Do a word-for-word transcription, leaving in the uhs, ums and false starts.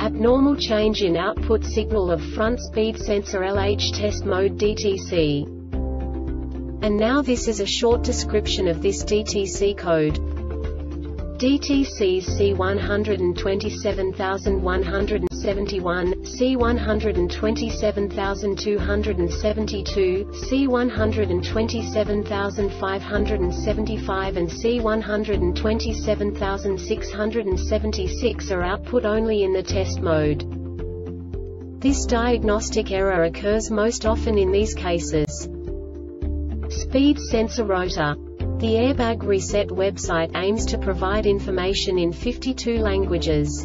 abnormal change in output signal of front speed sensor L H test mode D T C. And now this is a short description of this D T C code. D T C C one two seven one seven one, C one two seven two seven two, C one two seven five seven five and C one two seven six seven six are output only in the test mode. This diagnostic error occurs most often in these cases. Speed sensor rotor. The Airbag Reset website aims to provide information in fifty-two languages.